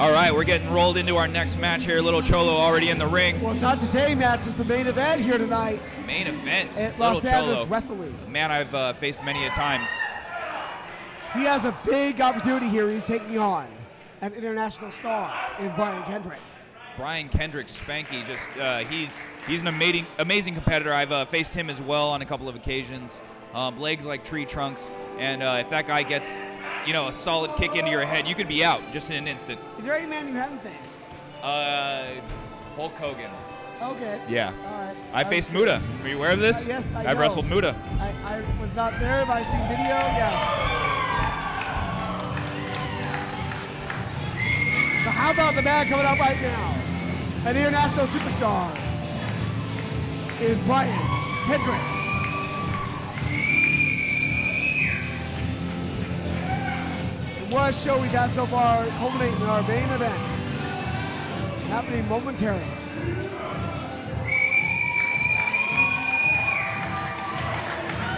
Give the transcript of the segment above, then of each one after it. All right, we're getting rolled into our next match here. Lil Cholo already in the ring. Well, it's not just any match. It's the main event here tonight. Main event at Los Angeles Wrestling League. Man, I've faced many a times. He has a big opportunity here. He's taking on an international star in Brian Kendrick. Brian Kendrick, Spanky, just he's an amazing competitor. I've faced him as well on a couple of occasions. Legs like tree trunks, and if that guy gets, you know, a solid kick into your head, you could be out just in an instant. Is there any man you haven't faced? Hulk Hogan. Okay. Yeah. All right. I faced Muta. Are you aware of this? Yes, I know. I've wrestled Muta. I was not there, but I've seen video. Yes. So how about the man coming up right now? An international superstar in Brian Kendrick. And what a show we've had so far, culminating in our main event. Happening momentarily.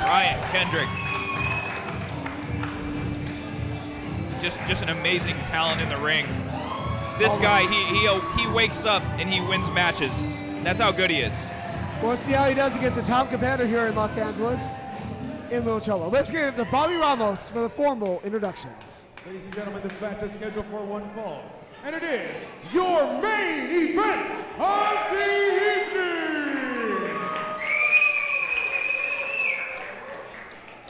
Brian Kendrick. Just an amazing talent in the ring. This guy, he wakes up and he wins matches. That's how good he is. Well, let's see how he does against a top competitor here in Los Angeles, in Lil Cholo. Let's get him to Bobby Ramos for the formal introductions. Ladies and gentlemen, this match is scheduled for one fall, and it is your main event of the evening.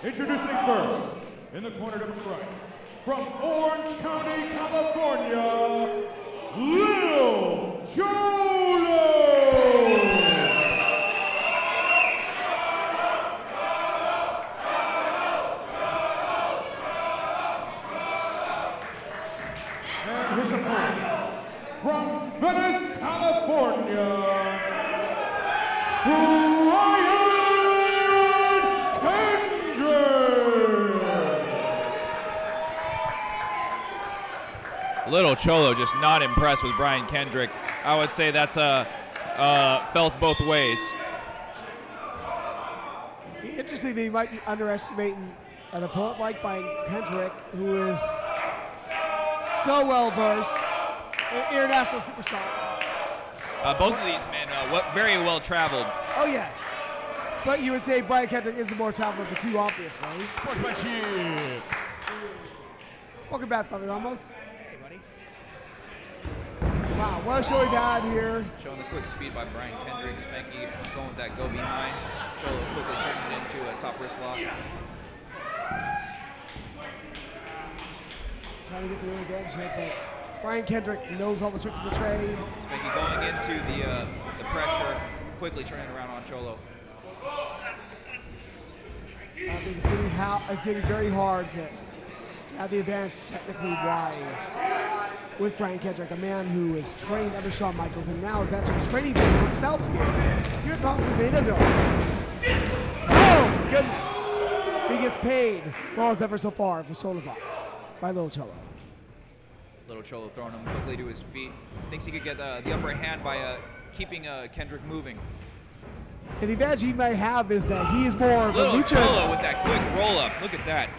Introducing first, in the corner to the right, from Orange County, California, Lil Cholo! And his opponent, from Venice, California, Brian! Lil Cholo just not impressed with Brian Kendrick. I would say that's felt both ways. Interestingly, he might be underestimating an opponent like Brian Kendrick, who is so well-versed, an international superstar. Both of these men very well-traveled. Oh, yes. But you would say Brian Kendrick is the more traveled of the two, obviously. Sportsmanship. Welcome back, Bobby Ramos. Wow, what a show we've had here. Showing the quick speed by Brian Kendrick. Spanky going with that go behind. Cholo quickly turning it into a top wrist lock. Yeah. Trying to get the advantage here, but Brian Kendrick knows all the tricks of the trade. Spanky going into the pressure, quickly turning around on Cholo. I think it's getting very hard to have the advantage technically wise with Brian Kendrick, a man who is trained under Shawn Michaels and now is actually training for himself here. You're talking to Banana Dome. Oh, my goodness. He gets paid for all his efforts so far of the shoulder block by Lil Cholo. Lil Cholo throwing him quickly to his feet. Thinks he could get the upper hand by keeping Kendrick moving. And the advantage he might have is that he is more of a Lil Cholo with that quick roll-up. Look at that.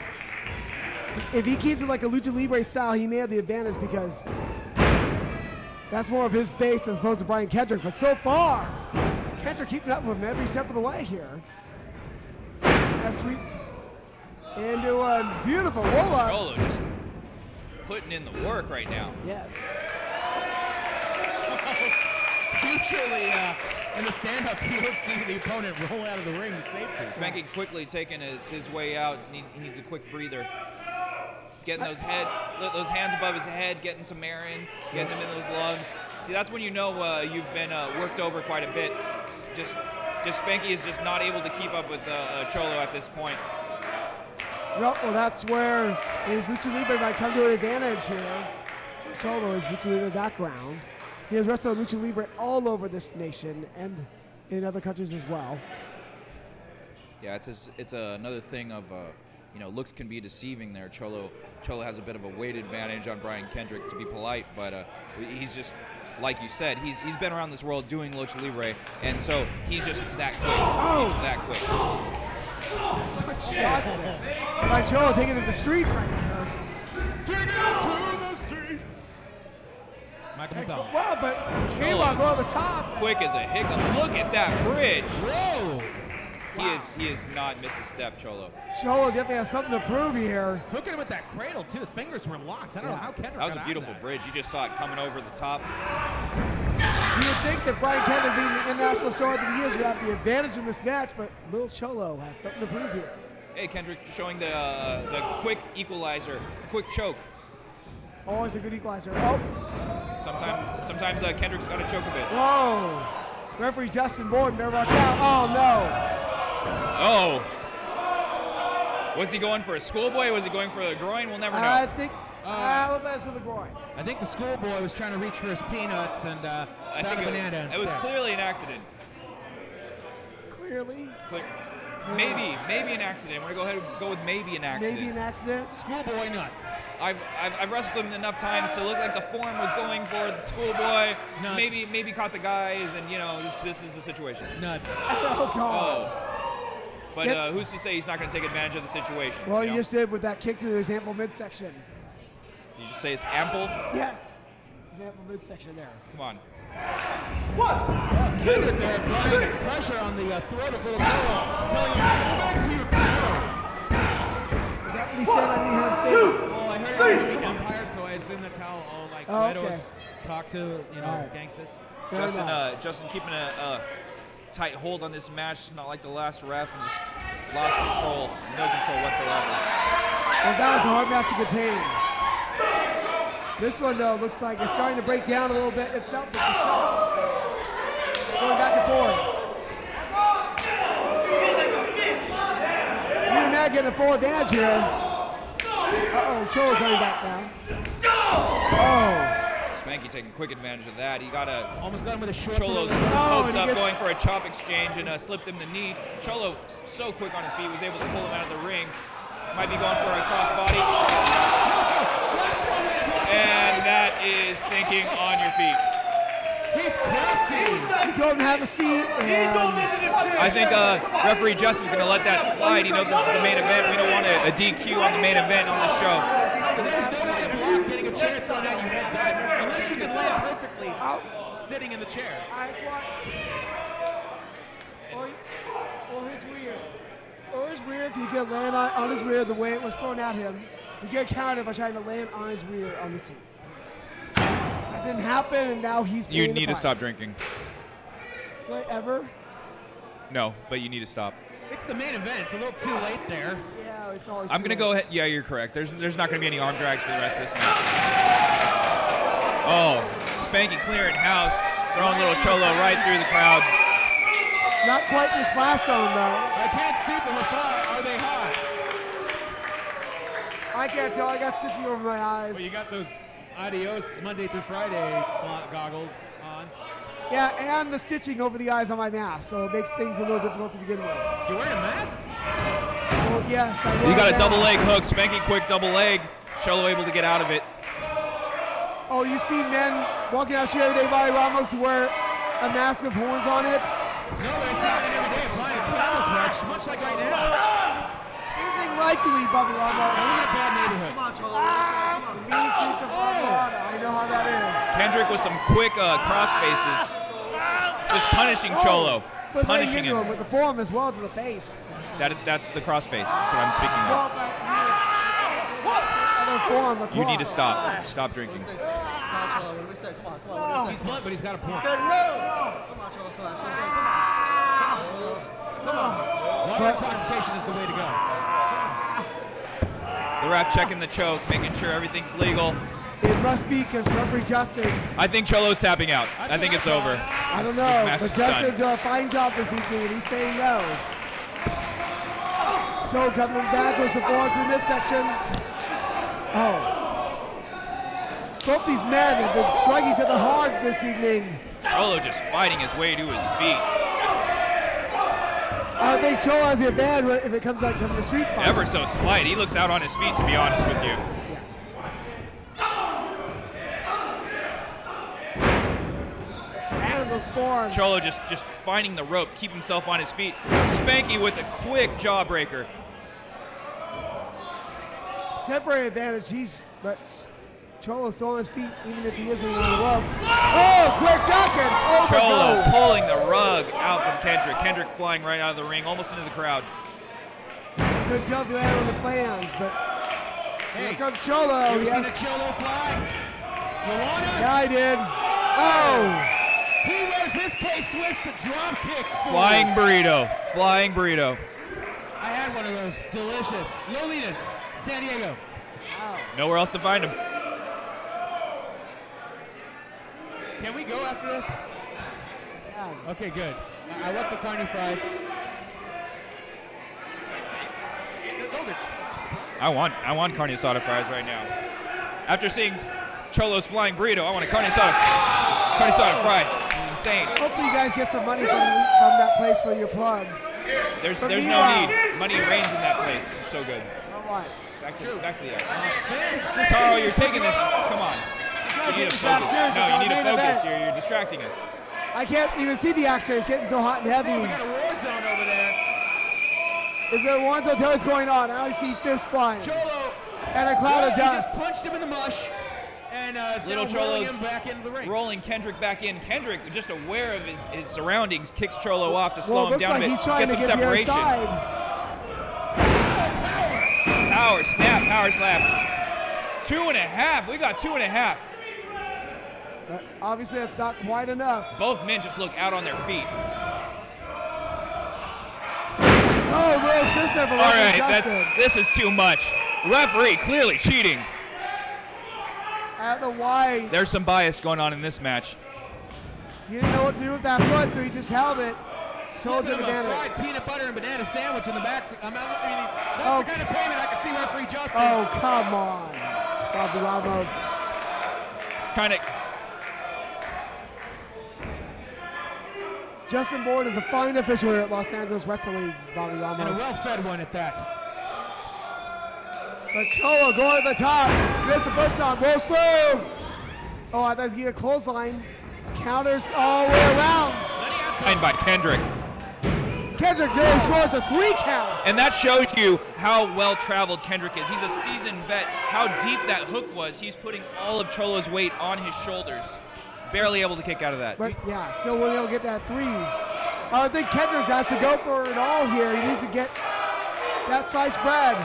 If he keeps it like a lucha libre style, he may have the advantage because that's more of his base as opposed to Brian Kendrick. But so far, Kendrick keeping up with him every step of the way here. That sweep into a beautiful roll-up. Cholo just putting in the work right now. Yes. Usually in the stand-up, you don't see the opponent roll out of the ring and save him. Spanky quickly taking his way out. He needs a quick breather. Getting those hands above his head, getting some air in, getting them in those lungs. See, that's when you know you've been worked over quite a bit. Just Spanky is just not able to keep up with Cholo at this point. Well, that's where his lucha libre might come to an advantage here. Cholo is lucha libre background. He has wrestled lucha libre all over this nation and in other countries as well. Yeah, it's another thing of. You know, looks can be deceiving there. Cholo has a bit of a weight advantage on Brian Kendrick, to be polite, but he's just, like you said, he's been around this world doing lucha libre, and so he's just that quick. Oh. He's that quick. What shots there? By Cholo taking it to the streets right now. Taking it to the streets. K-Lock over the top. Quick as a hiccup. Look at that bridge. Whoa. He is not missed a step, Cholo. Cholo definitely has something to prove here. Hooking him with that cradle, too. His fingers were locked. I don't know how Kendrick got out of that. That was a beautiful bridge. You just saw it coming over the top. You would think that Brian Kendrick, being the international star that he is, would have the advantage in this match, but Lil Cholo has something to prove here. Hey, Kendrick showing the quick equalizer, quick choke. Always a good equalizer. Oh. Sometimes Kendrick's got to choke a bit. Whoa. Referee Justin Borden, better watch out. Oh, no. Oh. Was he going for a schoolboy? Was he going for the groin? We'll never know. I think that's the groin. I think the schoolboy was trying to reach for his peanuts and found a banana instead. It was clearly an accident. Clearly? Maybe an accident. I'm going to go ahead and go with maybe an accident. Maybe an accident? Schoolboy nuts. I've wrestled him enough times to look like the form was going for the schoolboy. Nuts. Maybe caught the guys, and, you know, this is the situation. Nuts. Oh, God. Oh. But who's to say he's not going to take advantage of the situation? Well, you know? He just did with that kick to his ample midsection. Did you just say it's ample? Yes. An ample midsection there. Come on. What? Well, Kendrick there applying pressure on the throat of Lil Cholo, telling him, go back to your pedal. Is that what he said? I didn't hear him say that. Well, I heard him in the umpire, so I assume that's how all, like, widows talk to, you know, gangsters. Justin keeping a tight hold on this match, not like the last ref, and just lost control, no control whatsoever. Well, that was a hard match to contain. This one, though, looks like it's starting to break down a little bit itself with the shots. Going back and forth. You're not getting a full advantage here. Uh-oh, Cholo coming back down. Oh. Spanky taking quick advantage of that. He got a... Almost got him with a short... Cholo's hopes up, going for a chop exchange, and slipped him the knee. Cholo, so quick on his feet, was able to pull him out of the ring. Might be going for a crossbody. And that is thinking on your feet. He's crafty. He don't have a seat. I think referee Justin's going to let that slide. You know, this is the main event. We don't want a DQ on the main event on the show. But there's no way to block getting a chair thrown out. You won't die unless you can land perfectly sitting in the chair. Or his rear. Or his rear, if you get land on his rear the way it was thrown at him, you get counted by trying to land on his rear on the seat. That didn't happen, and now he's paying the price. You need to stop drinking. Play ever? No, but you need to stop. It's the main event. It's a little too late there. Yeah, it's always I'm going to go ahead. Yeah, you're correct. There's not going to be any arm drags for the rest of this match. Oh, Spanky clearing house. Throwing Little Cholo right through the crowd. Not quite the splash zone, though. I can't see from afar. Are they hot? I can't tell. I got stitching over my eyes. Well, you got those Adios Monday through Friday goggles on. Yeah, and the stitching over the eyes on my mask, so it makes things a little difficult to begin with. You're wearing a mask? Well, yes, I wear You got a double leg hook, Spanky quick double leg. Cholo able to get out of it. Oh, you see men walking out here every day, Bobby Ramos, who wear a mask with horns on it? No, but I see that every day applying a camel clutch, much like right now. Using likely, Bobby Ramos. We're in a bad neighborhood. Come on, Cholo. I know how that is. Kendrick with some quick cross faces. Just punishing Cholo, punishing him. With the form as well to the face. That's the crossface. That's what I'm speaking of. You need to stop. Stop drinking. Come on, Cholo. What do we say? Come on, come on. He's blunt, but he's got a point. He said no. Come on, Cholo. Come on, Cholo. Come on. Water intoxication is the way to go. The ref checking the choke, making sure everything's legal. It must be because referee Justin. I think Cholo's tapping out. I think it's over. I don't know, but Justin's a fine job this evening. He's saying no. Cholo coming back, goes to forward to the midsection. Oh. Both these men have been striking each other hard this evening. Cholo just fighting his way to his feet. I think Cholo has the advantage if it comes out coming to street fight. Ever so slight. He looks out on his feet, to be honest with you. Cholo just finding the rope to keep himself on his feet. Spanky with a quick jawbreaker. Temporary advantage, but Cholo's still on his feet, even if he isn't in the ropes. Oh, quick ducking! Oh, Cholo pulling the rug out from Kendrick. Kendrick flying right out of the ring, almost into the crowd. Good job there on the play-ons, but hey, here comes Cholo. You seen a Cholo fly? You want it? Yeah, I did. Oh! He wears his K-Swiss to drop kick. Flying burrito. Flying burrito. I had one of those. Delicious. Lolitas, San Diego. Wow. Nowhere else to find him. Can we go after this? Yeah. Okay, good. I want some carne fries. I want carne asada fries right now. After seeing Cholo's flying burrito, I want a carne asada. Carne asada fries. Insane. Hopefully you guys get some money from that place for your plugs. There's no need. Money rains in that place. It's so good. All right. Back to the action. Taro, you're taking this. Come on. You need to focus. No, you need to focus. You're distracting us. I can't even see the action. It's getting so hot and heavy. See, we got a war zone over there. Is there a war zone? What's going on? I only see fists flying. Cholo. And a cloud of dust. Just punched him in the mush. And Little Cholo's him back into the ring. Rolling Kendrick back in. Kendrick, just aware of his surroundings, kicks Cholo off to slow him down a bit. He's trying to get some separation. Power snap, power slap. 2.5. We got 2.5. But obviously, that's not quite enough. Both men just look out on their feet. Oh, little sister. All right, this is too much. Referee clearly cheating. I don't know why. There's some bias going on in this match. He didn't know what to do with that foot, so he just held it. Sold to banana. Fried peanut butter and banana sandwich in the back. That's the kind of payment I could see referee Justin. Oh, come on. Bobby Ramos. Justin Borden is a fine official here at Los Angeles Wrestling League, Bobby Ramos. And a well-fed one at that. But Cholo going to the top, missed the foot stomp, rolls through. Oh, I thought he was going to get a clothesline. Counters all the way around. Signed by Kendrick. Kendrick there scores a 3 count. And that shows you how well-traveled Kendrick is. He's a seasoned vet. How deep that hook was. He's putting all of Cholo's weight on his shoulders. Barely able to kick out of that. But yeah, still wasn't able to get that 3. I think Kendrick has to go for it all here. He needs to get that sliced bread.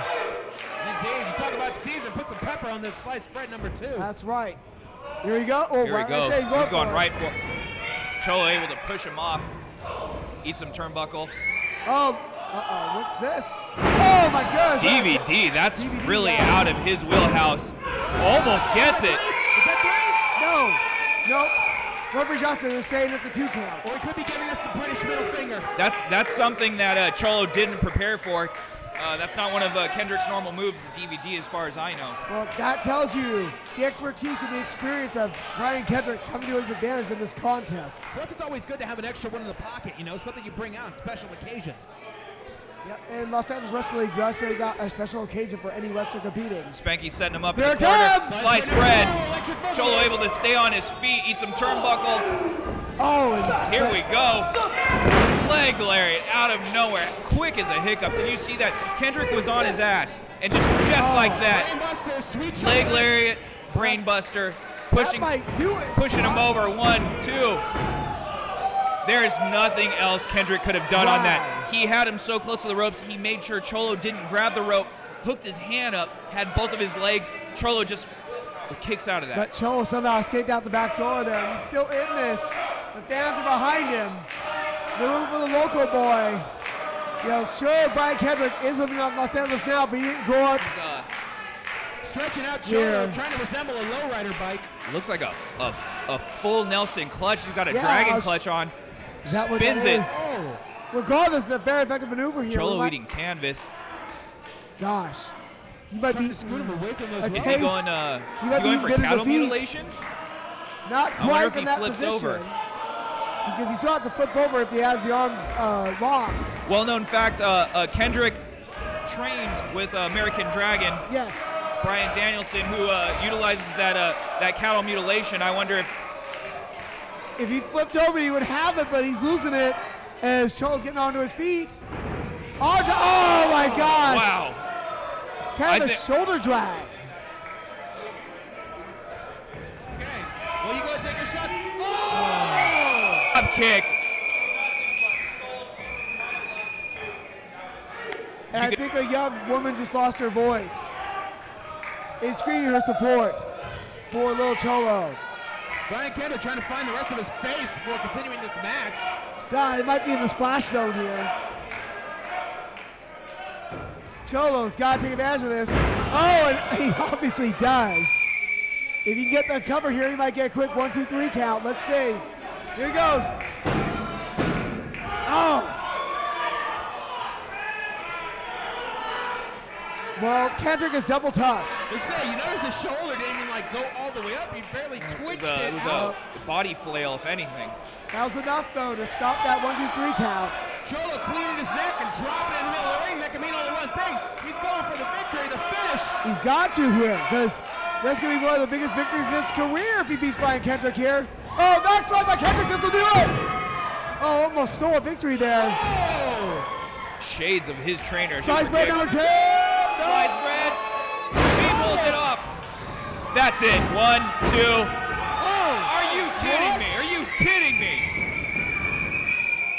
Indeed, you talk about season, put some pepper on this sliced bread number 2. That's right. Here we go. Oh, here he goes. He's going right for it. Cholo able to push him off. Eat some turnbuckle. Oh, uh-oh, what's this? Oh, my goodness. DVD, that's DVD really out of his wheelhouse. Almost gets it. Is that 3? No, nope. Referee Justin is saying it's a 2 count. Or he could be giving us the British middle finger. That's something that Cholo didn't prepare for. That's not one of Kendrick's normal moves to DVD as far as I know. Well, that tells you the expertise and the experience of Brian Kendrick coming to his advantage in this contest. Plus, it's always good to have an extra one in the pocket, you know, something you bring out on special occasions. Yep, and Los Angeles Wrestling League, we also got a special occasion for any wrestler competing. Spanky's setting him up in the corner. Sliced bread. Cholo able to stay on his feet, eat some turnbuckle. Oh, and here we go. Leg lariat out of nowhere, quick as a hiccup. Did you see that? Kendrick was on his ass, and just like that, leg lariat, brain buster, pushing him over. 1, 2. There's nothing else Kendrick could have done on that. He had him so close to the ropes. He made sure Cholo didn't grab the rope. Hooked his hand up, had both of his legs. Cholo just kicks out of that. But Cholo somehow escaped out the back door there. He's still in this. The fans are behind him. They're rooting for the local boy. You know, sure, Brian Kendrick is living on Los Angeles now, but he didn't grow up. Stretching out Cholo, trying to resemble a lowrider bike. Looks like a full Nelson clutch. He's got a dragon clutch on. Spins it. Oh. Regardless, it's a very effective maneuver here. Cholo eating canvas. Gosh. He might be scoot him away from those ropes. Is he going for cattle mutilation? Not quite in that position. I wonder if he flips over. Because he still has to flip over if he has the arms locked. Well-known fact, Kendrick trains with American Dragon. Yes. Brian Danielson, who utilizes that cattle mutilation. I wonder if he flipped over, he would have it, but he's losing it as Cholo's getting onto his feet. Oh my gosh! Wow. Kind of a shoulder drag. shots. Oh! Up kick. And I think a young woman just lost her voice in screaming her support for Lil Cholo. Brian Kendrick trying to find the rest of his face before continuing this match. God, it might be in the splash zone here. Cholo's got to take advantage of this. Oh, and he obviously does. If he can get the cover here, he might get a quick 1, 2, 3 count. Let's see. Here he goes. Oh. Well, Kendrick is double tough. They say, you notice his shoulder didn't even like go all the way up. He barely twitched it. It was out. A body flail, if anything. That was enough, though, to stop that 1, 2, 3 count. Cholo cleaning his neck and dropping it in the middle of the ring. That can mean only one thing. He's going for the victory, the finish. He's got to here, because that's going to be one of the biggest victories of his career if he beats Brian Kendrick here. Oh, backslide by Kendrick. This will do it. Oh, almost stole a victory there. Oh. Shades of his trainer. Slice bread number 10. Slice bread. He pulls it up. That's it. 1, 2. Oh. Are you kidding me? Are you kidding me?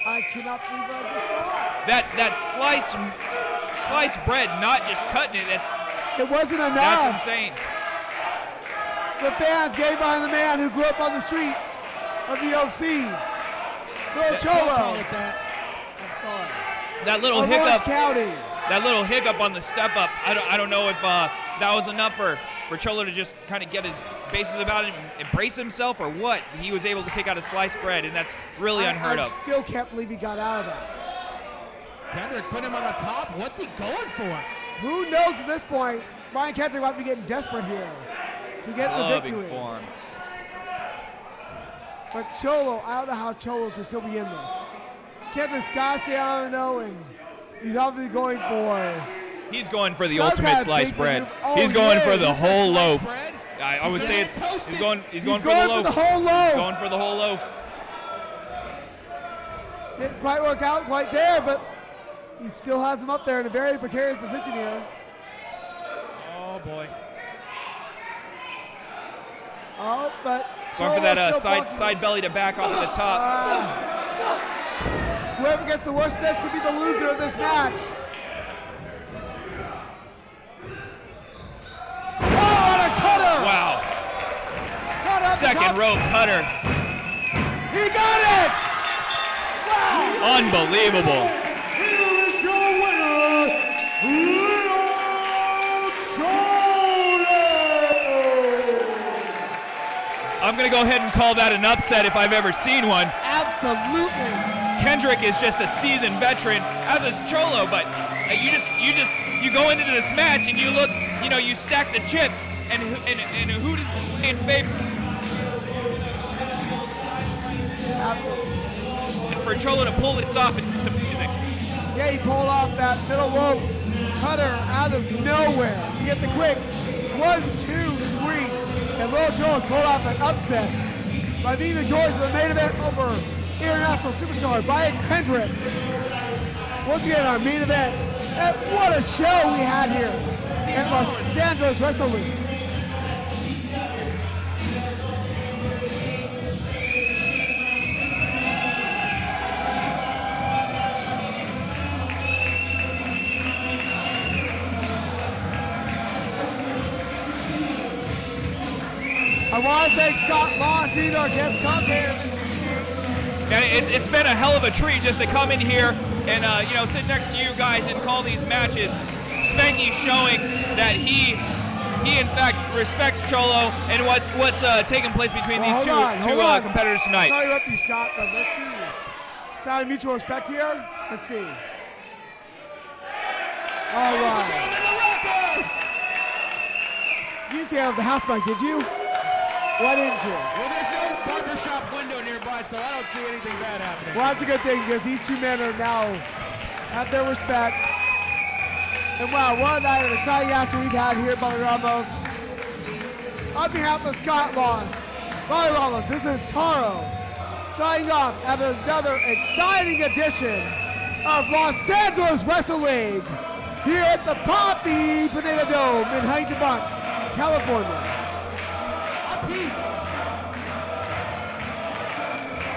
I cannot believe I just saw that slice bread, not just cutting it. It wasn't enough. That's insane. The fans gave behind the man who grew up on the streets of the OC, Lil Cholo. I'm sorry. That little hiccup. County. That little hiccup on the step up. I don't know if that was enough for Cholo to just kind of get his bases about him, embrace himself, or what? He was able to kick out a sliced bread, and that's really unheard of. I still can't believe he got out of that. Kendrick put him on the top. What's he going for? Who knows at this point? Brian Kendrick might be getting desperate here to get the victory. Form. But Cholo, I don't know how Cholo can still be in this. Kendrick's got to say, I don't know, and he's obviously going for... He's going for the ultimate sliced bread. Oh, he's going for the whole loaf. I would say it's he's going for the whole loaf. He's going for the whole loaf. Didn't quite work out quite there, but he still has him up there in a very precarious position here. Oh boy. Oh, but going for that side belly to back off the top. Whoever gets the worst of this could be the loser of this match. Wow. Second rope cutter. He got it! Wow. Unbelievable. Here is your winner, Lil Cholo. I'm going to go ahead and call that an upset if I've ever seen one. Absolutely. Kendrick is just a seasoned veteran, as is Cholo, but you go into this match and you look, you know, you stack the chips. And who does in favor? And for Cholo to pull this off, it's just amazing. Yeah, he pulled off that middle rope cutter out of nowhere. You get the quick 1, 2, 3. And Lil Cholo's pulled off an upset by being the choice of the main event over international superstar Brian Kendrick. Once again, our main event. And what a show we had here at Los Angeles Wrestling League. I want to thank Scott Moss, he's our guest commentator. It's been a hell of a treat just to come in here and you know, sit next to you guys and call these matches. Spanky showing that he in fact respects Cholo and what's taking place between these two competitors tonight. Sorry to interrupt you, Scott, but let's see. Sign of mutual respect here. Let's see. All right. You used to have the house mic, did you? Why didn't you? Well, there's no barbershop window nearby, so I don't see anything bad happening. Well, that's a good thing, because these two men are now at their respect. And wow, what a night of exciting action we've had here, Bobby Ramos. On behalf of Scott Moss, Bobby Ramos, this is Taro signing off at another exciting edition of Los Angeles Wrestling League here at the Poppy Banana Dome in Huntington Park, California. Peace.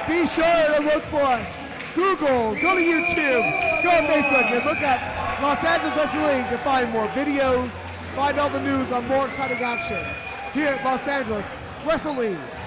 Be sure to look for us. Google, go to YouTube, go on Facebook, and look up Los Angeles Wrestling League to find more videos, find all the news on more exciting action here at Los Angeles Wrestling League.